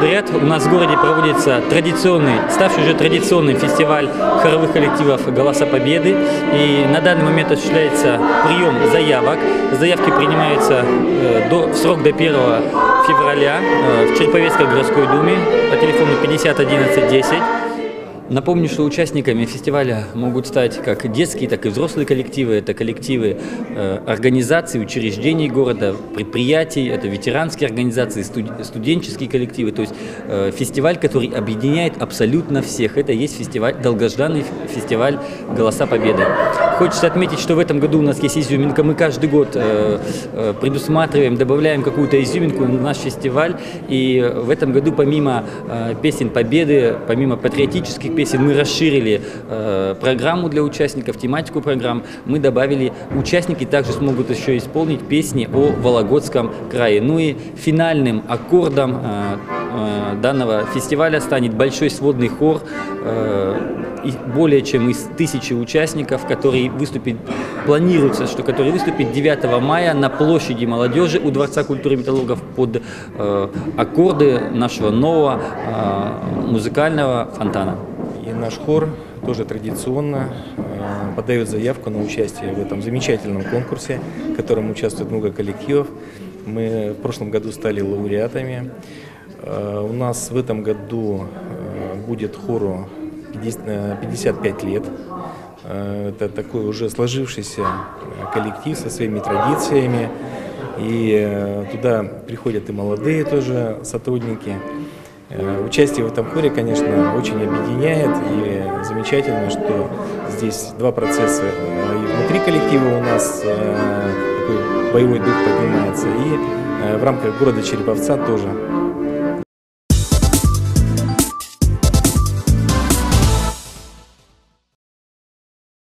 годы ряд у нас в городе проводится ставший уже традиционный фестиваль хоровых коллективов «Голоса Победы». И на данный момент осуществляется прием заявок. Заявки принимаются в срок до 1 февраля в Череповецкой городской думе по телефону 50 11 10. Напомню, что участниками фестиваля могут стать как детские, так и взрослые коллективы. Это коллективы организаций, учреждений города, предприятий, это ветеранские организации, студенческие коллективы. То есть фестиваль, который объединяет абсолютно всех. Это есть фестиваль, долгожданный фестиваль «Голоса Победы». Хочется отметить, что в этом году у нас есть изюминка. Мы каждый год предусматриваем, добавляем какую-то изюминку на наш фестиваль. И в этом году помимо песен «Победы», помимо патриотических песен, мы расширили программу для участников, тематику программ. Мы добавили, участники также смогут еще исполнить песни о Вологодском крае. Ну и финальным аккордом данного фестиваля станет большой сводный хор, более чем из 1000 участников, которые выступят 9 мая на площади молодежи у Дворца культуры и металлогов под аккорды нашего нового музыкального фонтана. И наш хор тоже традиционно подает заявку на участие в этом замечательном конкурсе, в котором участвует много коллективов. Мы в прошлом году стали лауреатами. У нас в этом году будет хору 55 лет. Это такой уже сложившийся коллектив со своими традициями. И туда приходят и молодые тоже сотрудники. Участие в этом хоре, конечно, очень объединяет, и замечательно, что здесь два процесса. И внутри коллектива у нас такой боевой дух поднимается, и в рамках города Череповца тоже.